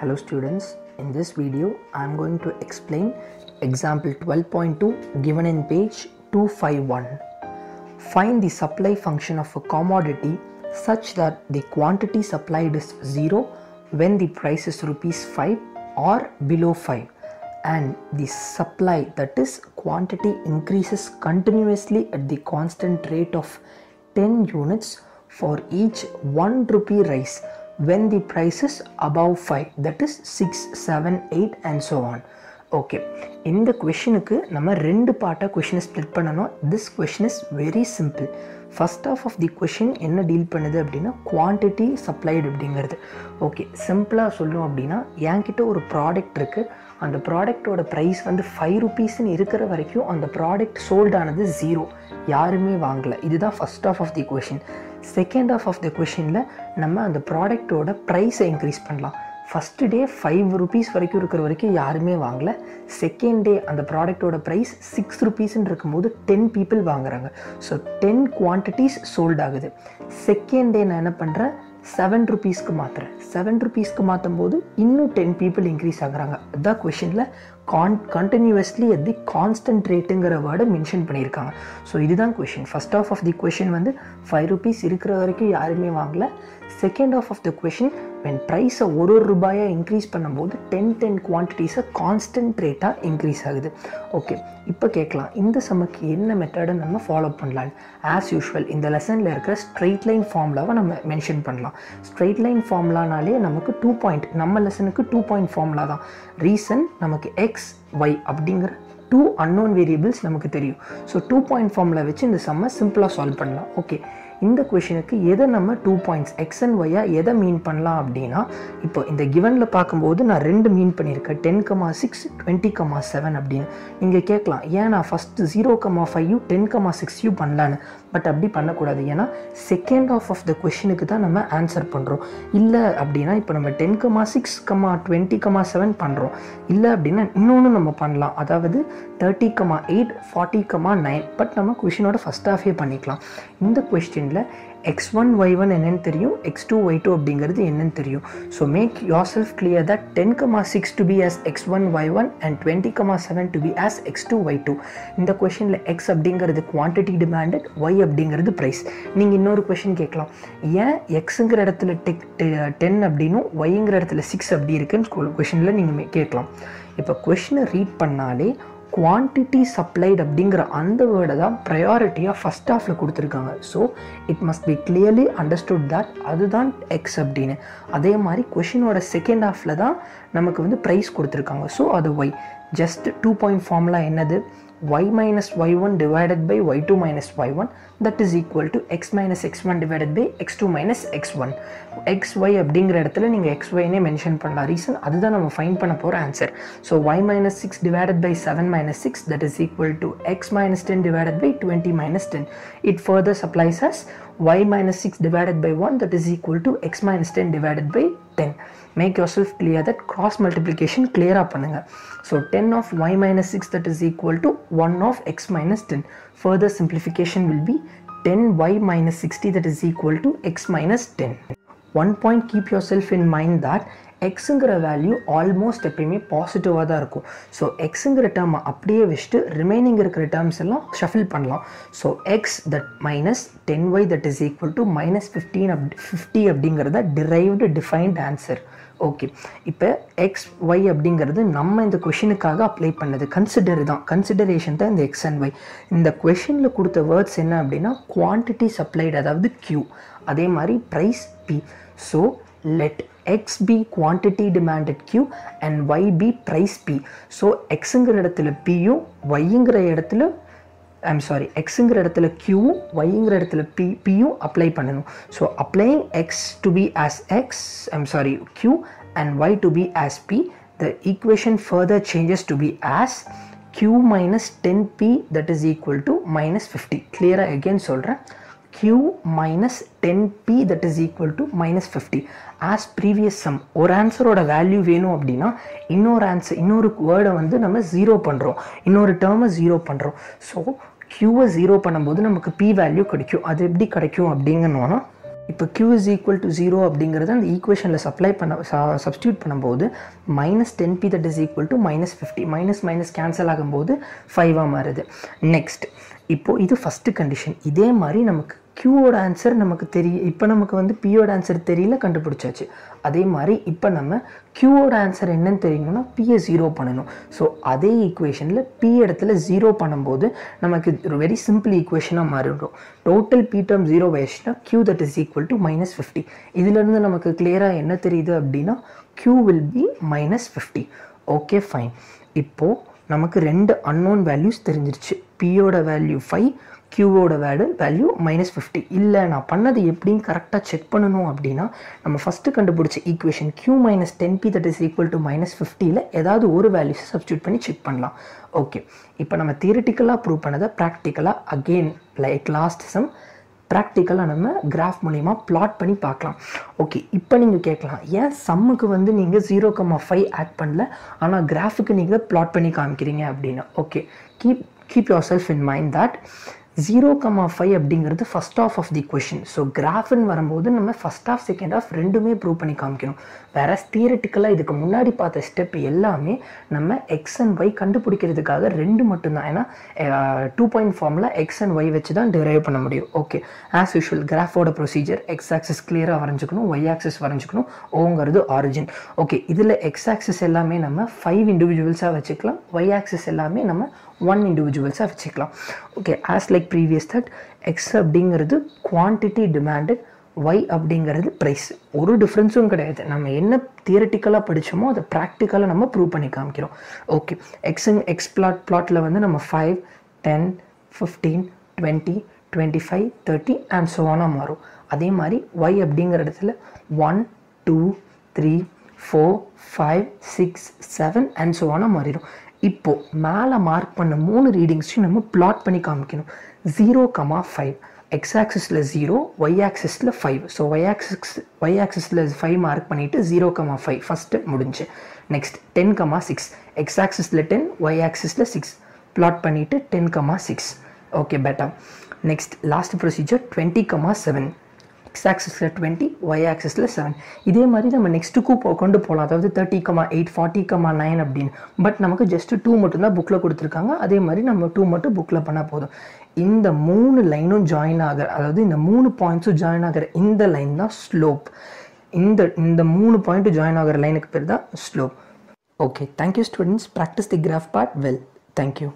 Hello students, in this video I am going to explain example 12.2 given in page 251. Find the supply function of a commodity such that the quantity supplied is 0 when the price is rupees 5 or below 5 and the supply, that is quantity, increases continuously at the constant rate of 10 units for each 1 rupee rise when the price is above 5, that is 6, 7, 8 and so on. Okay, in the question nama rendu part of question split pannanom. This question is very simple. First half of the question enna deal pannudhu appadina quantity supplied abdingiradhu. Okay, simple ah sollum appadina yankitta or product irukku, and the product oda price vandu 5 rupees nu irukra varaikku and the product sold anadhu 0, yarume vaangala. Idhu da first half of the question. Second half of the question la nama and the product oda price increase pannalam. First day 5 rupees வரைக்கும் இருக்கிற வரைக்கும் யாருமே வாங்கல. Second day அந்த ப்ராடக்டோட price 6 ரூபீஸ்ன்னு இருக்கும்போது 10 people வாங்குறாங்க. So 10 quantities sold ஆகுது. செகண்ட் டே நான் என்ன பண்ணுறேன், 7 ருபீஸ்க்கு மாற்றுறேன். 7 ருபீஸ்க்கு மாற்றும் போது இன்னும் 10 பீப்புள் இன்க்ரீஸ் ஆகுறாங்க. அதுதான் கொஷனில் கண்டினியூஸ்லி அட் தி கான்ஸ்டன்ட் ரேட்டுங்கிற வேர்டை மென்ஷன் பண்ணியிருக்காங்க. ஸோ இதுதான் question. First of of the question வந்து 5 ருபீஸ் இருக்கிற வரைக்கும் யாருமே வாங்கலை. Second of of the question, when price ஒரு ரூபாயாக இன்க்ரீஸ் பண்ணும்போது 10 குவான்டிட்டிஸை கான்ஸ்டன்ட் ரேட்டாக இன்க்ரீஸ் ஆகுது. ஓகே, இப்போ கேட்கலாம் இந்த சமக்கு என்ன மெத்தடை நம்ம ஃபாலோ பண்ணலான்னு. ஆஸ் யூஷுவல் இந்த லெசனில் இருக்கிற ஸ்ட்ரெயிட் லைன் ஃபார்முலாவை நம்ம மென்ஷன் பண்ணலாம். ஸ்ட்ரெயிட் லைன் ஃபார்முலானாலே நமக்கு 2 பாயிண்ட், நம்ம லெசனுக்கு 2 பாயிண்ட் ஃபார்முலா தான். ரீசன் நமக்கு எக்ஸ் ஒய் அப்படிங்கிற 2 அன்னோன் வேரியபிள்ஸ் நமக்கு தெரியும். ஸோ 2 பாயிண்ட் ஃபார்முலா வச்சு இந்த சம்மை சிம்பிளாக சால்வ் பண்ணலாம். ஓகே, இந்த கொஷனுக்கு எதை நம்ம 2 பாயிண்ட்ஸ் எக்ஸ் அண்ட் ஒய்யாக எதை மீன் பண்ணலாம் அப்படின்னா, இப்போ இந்த கிவனில் பார்க்கும்போது நான் 2 மீன் பண்ணியிருக்கேன், 10,6 20,7 அப்படின்னு. நீங்கள் கேட்கலாம் ஏன் நான் ஃபஸ்ட்டு 0,5யும் 10,6யும் பண்ணலான்னு. பட் அப்படி பண்ணக்கூடாது, ஏன்னா செகண்ட் ஆஃப் ஆஃப் த கொஷனுக்கு தான் நம்ம ஆன்சர் பண்ணுறோம். இல்லை அப்படின்னா இப்போ நம்ம 10,6, 20,7 பண்ணுறோம். இல்லை அப்படின்னா இன்னொன்று நம்ம பண்ணலாம், அதாவது 30,8 40,9. பட் நம்ம கொஷினோட ஃபஸ்ட் ஹாஃபே பண்ணிக்கலாம். இந்த கொஸ்டின் x1 y1 என்னன்னு தெரியும், x2 y2 அப்படிங்கிறது என்னன்னு தெரியும். So make yourself clear that 10,6 to be as x1 y1 and 20,7 to be as x2 y2. இந்த questionல x அப்படிங்கிறது quantity demanded, y அப்படிங்கிறது price. நீங்க இன்னொரு question கேட்கலாம், ஏன் xங்கிற இடத்துல 10 அப்படினும் yங்கிற இடத்துல 6 அப்படி இருக்குன்னு questionல நீங்க கேட்கலாம். இப்போ question read பண்ணாலே quantity supplied அப்படிங்கிற அந்த வேர்டை தான் ப்ரையாரிட்டியாக ஃபஸ்ட் ஹாஃபில் கொடுத்துருக்காங்க. So it must be clearly understood that அதுதான் எக்ஸ் அப்படின்னு. அதே மாதிரி கொஷினோட செகண்ட் ஹாஃபில் தான் நமக்கு வந்து ப்ரைஸ் கொடுத்துருக்காங்க. ஸோ அது ஒய். ஜஸ்ட் 2 பாயிண்ட் ஃபார்முலா என்னது, y minus y1 divided by y2 minus y1, that is equal to x minus x1 divided by x2 minus x1. xy அப்படிங்கிற இடத்துல நீங்கள் xyனே மென்ஷன் பண்ணலாம். ரீசன் அதுதான் நம்ம ஃபைண்ட் பண்ண போகிற answer. So y minus 6 divided by 7 minus 6, that is equal to x minus 10 divided by 20 minus 10. It further supplies us y minus 6 divided by 1, that is equal to x minus 10 divided by 10. Make yourself clear that cross multiplication clear up பண்ணுங்க. So 10 of y minus 6, that is equal to 1 of x minus 10. Further simplification will be 10y minus 60, that is equal to x minus 10. One point, keep yourself in mind that xங்கிற value almost எப்பயுமே பாசிட்டிவாக தான் இருக்கும். So எக்ஸுங்கிற டேர்மை அப்படியே வச்சுட்டு remaining இருக்கிற terms எல்லாம் ஷஃபில் பண்ணலாம். So X that minus 10y that is equal to minus 15 50 அப்படிங்கிறத டிரைவ்டு டிஃபைன்ட் ஆன்சர். ஓகே, இப்போ எக்ஸ் ஒய் அப்படிங்கிறது நம்ம இந்த கொஷினுக்காக அப்ளை பண்ணது. கன்சிடரேஷன் தான் இந்த எக்ஸ் அண்ட் ஒய். இந்த கொஷினில் கொடுத்த வேர்ட்ஸ் என்ன அப்படின்னா குவான்டிட்டி சப்ளைடு, அதாவது கியூ, அதே மாதிரி price P. So let x be quantity demanded q and y be price p. so xங்கிற இடத்துல p யும் yங்கிற இடத்துல xங்கிற இடத்துல q யும் yங்கிற இடத்துல p யும் அப்ளை பண்ணணும். so applying x to be as x q and y to be as p, the equation further changes to be as q minus 10p that is equal to minus 50. clear again சொல்றேன், q minus 10p that is equal to minus 50. as previous sum, ஒரு ஆன்சரோட value வேணும் அப்படின்னா இன்னொரு answer இன்னொரு வேர்டை வந்து நம்ம 0 பண்ணுறோம், இன்னொரு டேர்மை 0 பண்ணுறோம். ஸோ q-வை 0 பண்ணும்போது நமக்கு p வேல்யூ கிடைக்கும். அது எப்படி கிடைக்கும் அப்படிங்கணும்னா இப்போ q is equal to 0 அப்படிங்கறது அந்த ஈக்குவேஷன்ல சப்ளை பண்ண சப்ஸ்டிட்யூட் பண்ணும்போது -10p that is equal to -50 minus cancel ஆகும்போது 5 ஆ மாறுது. நெக்ஸ்ட் இப்போ இது ஃபர்ஸ்ட் கண்டிஷன். இதே மாதிரி நமக்கு q ஓட ஆன்சர் நமக்கு தெரியும். இப்போ நமக்கு வந்து p ஓட ஆன்சர் தெரியல, கண்டுபிடிச்சாச்சு. அதே மாதிரி இப்போ நம்ம q ஓட ஆன்சர் என்னன்னு தெரியும்னா p ஐ 0 பண்ணனும். சோ அதே ஈக்குவேஷன்ல p இடத்துல 0 பண்ணும்போது நமக்கு ஒரு வெரி சிம்பிள் ஈக்குவேஷனா மாறிடும். டோட்டல் p term 0 ஆயிடுச்சுனா q that is equal to -50. இதில இருந்து நமக்கு கிளியரா என்ன தெரியுது அப்படினா q will be -50. Okay fine. இப்போ நமக்கு ரெண்டு unknown values தெரிஞ்சிருச்சு. p ஓட வேல்யூ 5, q ஓட வேல்யூ -50. இல்ல நான் பண்ணது எப்படின்னு கரெக்ட்டா செக் பண்ணனும் அப்படினா நம்ம ஃபர்ஸ்ட் கண்டுபிடிச்ச equation q -10p that is equal to -50 ல ஏதாவது ஒரு வேல்யூஸ் சப்ஸ்டிட்யூட் பண்ணி செக் பண்ணலாம். ஓகே. இப்போ நம்ம தியரிட்டிக்கலா ப்ரூவ் பண்ணத பிராக்டிகலா அகைன் லைக் லாஸ்ட் சம் பிராக்டிகலா நம்ம கிராஃப் மூலமா plot பண்ணி பார்க்கலாம். ஓகே. இப்போ நீங்க கேட்கலாம், ஏன் சம்முக்கு வந்து நீங்க 0,5 ஆட் பண்ணல ஆனா கிராஃப்க்கு நீங்க plot பண்ணி காமிக்கிறீங்க அப்படினா? Okay. keep yourself in mind that 0,5 அப்படிங்கிறது first half of the equation. So கிராஃப்னு வரும்போது நம்ம ஃபர்ஸ்ட் ஹாஃப் செகண்ட் ஹாஃப் ரெண்டுமே ப்ரூவ் பண்ணி காமிக்கணும். வேற தியரிட்டிக்கலாக இதுக்கு முன்னாடி பார்த்த ஸ்டெப் எல்லாமே நம்ம எக்ஸ் அண்ட் ஒய் கண்டுபிடிக்கிறதுக்காக ரெண்டு மட்டும்தான். ஏன்னா 2 point ஃபார்மில் எக்ஸ் அண்ட் ஒய் வச்சு தான் டிரைவ் பண்ண முடியும். ஓகே. ஆஸ் யூஷுவல் கிராஃபோட ப்ரொசீஜர் எக்ஸ் ஆக்சஸ் கிளியராக வரைஞ்சிக்கணும், ஒய் ஆக்சஸ் வரைஞ்சிக்கணும், ஓங்கிறது ஆரிஜின். ஓகே. இதில் எக்ஸ் ஆக்சஸ் எல்லாமே நம்ம 5 இண்டிவிஜுவல்ஸாக வச்சுக்கலாம், ஒய் ஆக்சஸ் எல்லாமே நம்ம 1 individuals வச்சுக்கலாம். Okay. as like previous that x அப்படிங்கிறது quantity demanded, y அப்படிங்கிறது price. ஒரு டிஃபரன்ஸும் கிடையாது. நம்ம என்ன தியரிட்டிக்கலாக படித்தோமோ அதை ப்ராக்டிக்கலாக நம்ம ப்ரூவ் பண்ணி காமிக்கிறோம். ஓகே. எக்ஸ் பிளாட்டில் வந்து நம்ம 5, 10, 15, 20, 25, 30 அண்ட் சோவானாக மாறும். அதே மாதிரி y அப்படிங்கிற இடத்துல 1, 2, 3, 4, 5, 6, 7 அண்ட் சோவானாக மாறிடும். இப்போ மேலே மார்க் பண்ண 3 ரீடிங்ஸையும் நம்ம பிளாட் பண்ணி காமிக்கணும். 0,5 எக்ஸ் ஆக்சஸில் 0, ஒய் ஆக்சஸில் 5. ஸோ ஒய் ஆக்சஸில் 5 மார்க் பண்ணிவிட்டு 0,5 ஃபஸ்ட்டு முடிஞ்சு. நெக்ஸ்ட் 10,6 எக்ஸ் ஆக்சஸில் 10, ஒய் ஆக்சஸில் 6 பிளாட் பண்ணிவிட்டு 10,6. ஓகே பெட்டா. நெக்ஸ்ட் லாஸ்ட் ப்ரொசீஜர் 20,7 எக்ஸ் ஆக்சஸில் 20, ஒய் ஆக்சஸில் 7. இதே மாதிரி நம்ம நெக்ஸ்ட்டுக்கு கொண்டு போகலாம். அதாவது 30,8, 40,9 அப்படின்னு. பட் நமக்கு ஜஸ்ட் 2 மட்டும்தான் புக்கில் கொடுத்துருக்காங்க. அதே மாதிரி நம்ம 2 மட்டும் புக்கில் பண்ணால் போதும். இந்த 3 லைனும் ஜாயின் ஆகிற, அதாவது இந்த 3 பாயிண்ட்ஸும் ஜாயின் ஆகிற இந்த லைன் தான் ஸ்லோப். இந்த 3 பாயிண்ட்டும் ஜாயின் ஆகிற லைனுக்கு பேர் தான் slope. Okay. Thank you students. Practice the graph part well. Thank you.